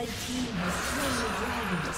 Red team has slain the dragon.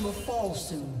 rain will fall soon.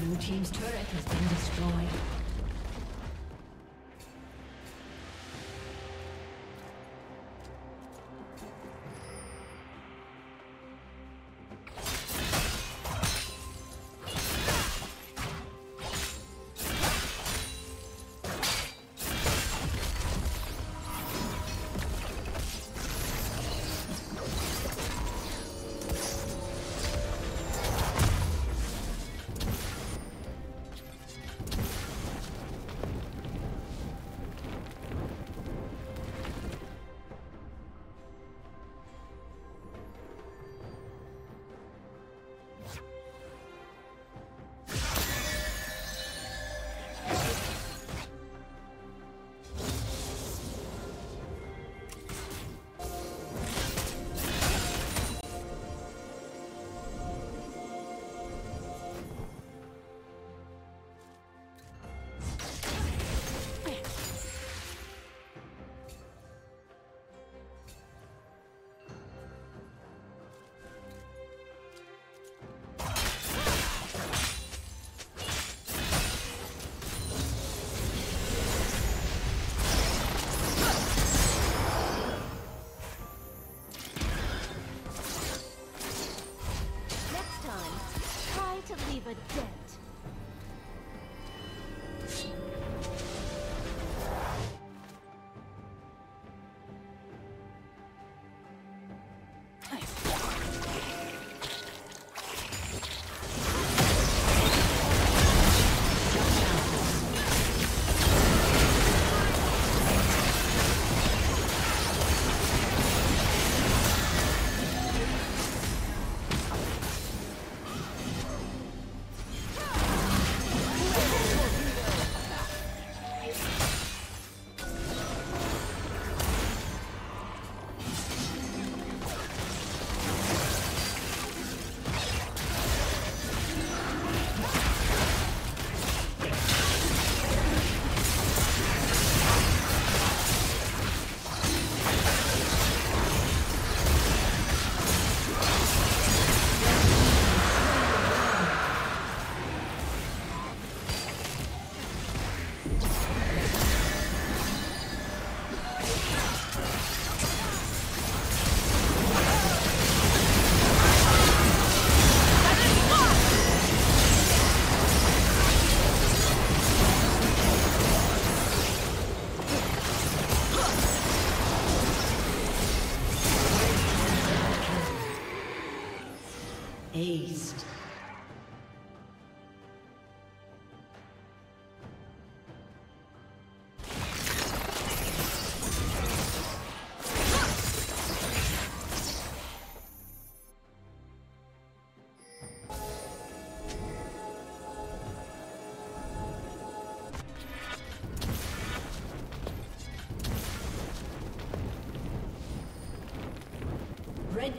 Blue team's turret has been destroyed. Aced. Red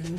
Blue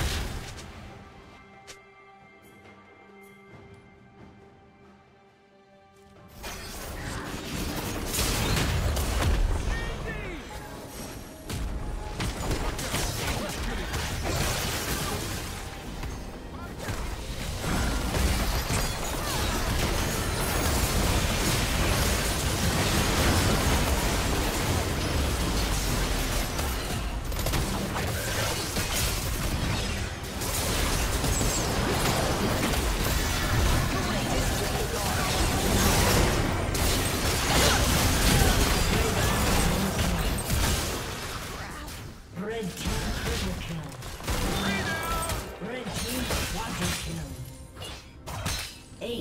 Red team triple kill.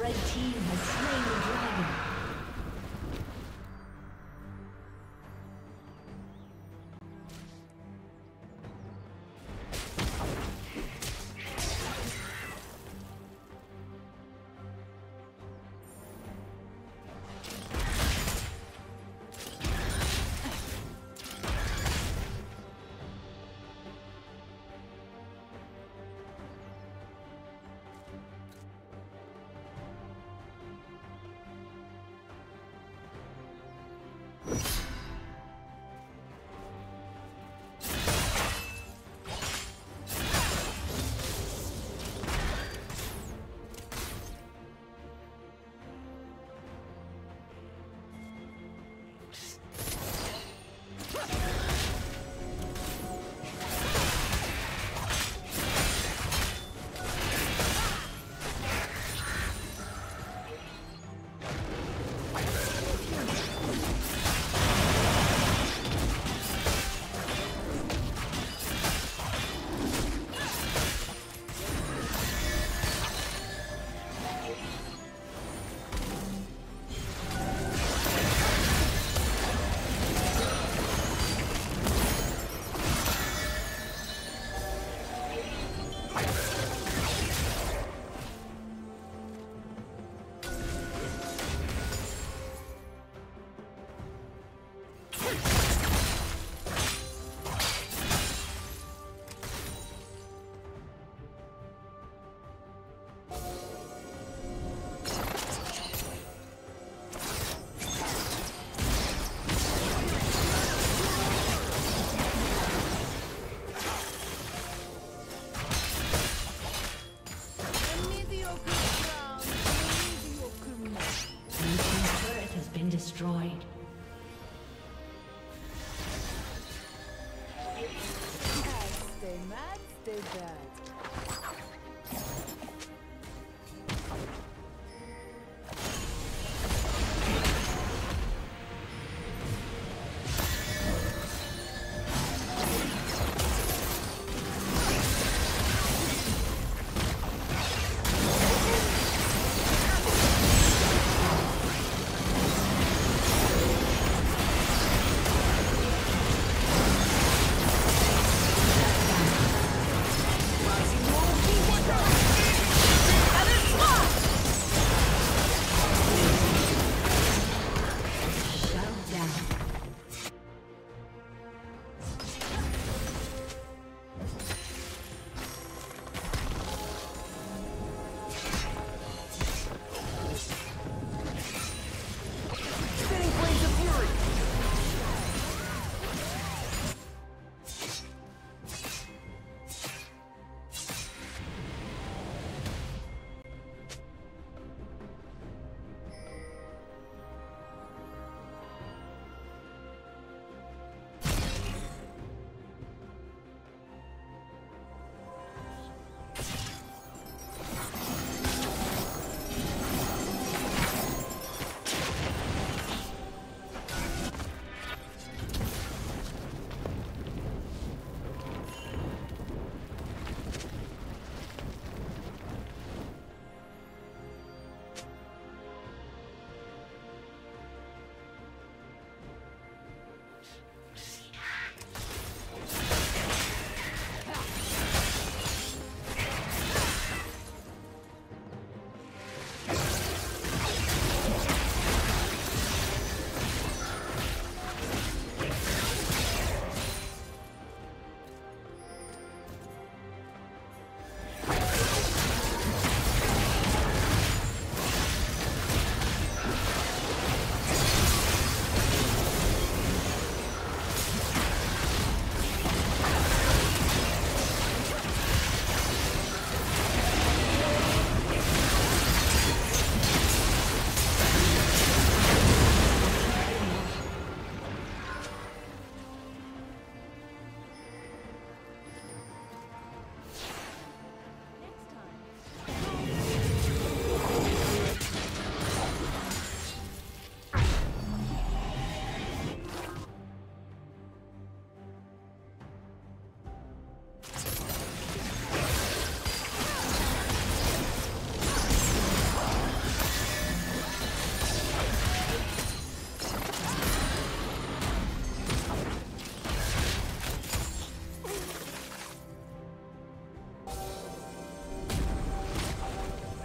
Red team has slain the dragon.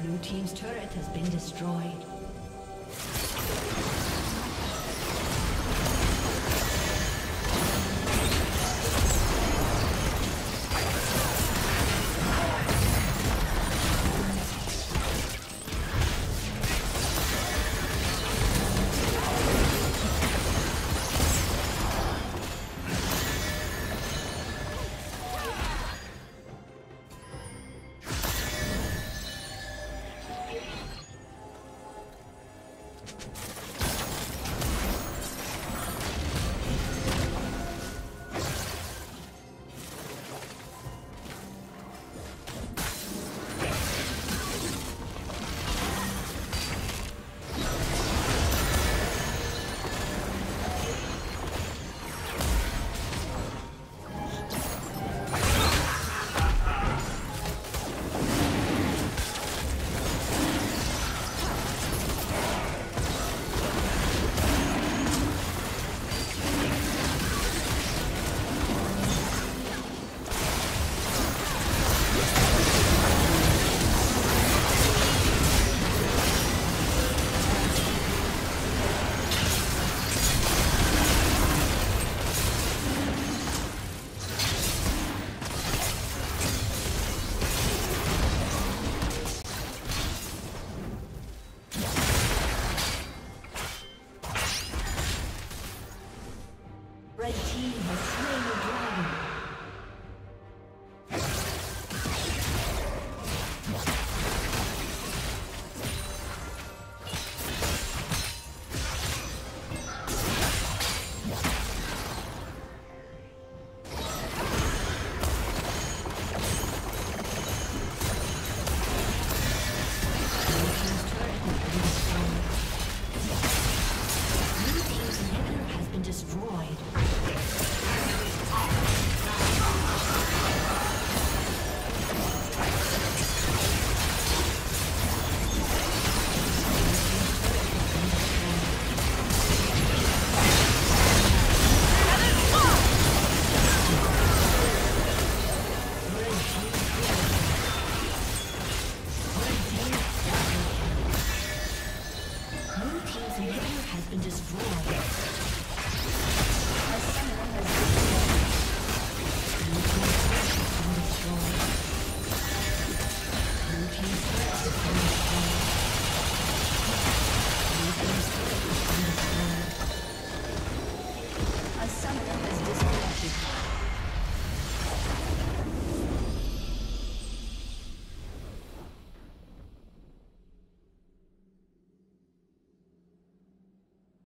Blue team's turret has been destroyed. Red team has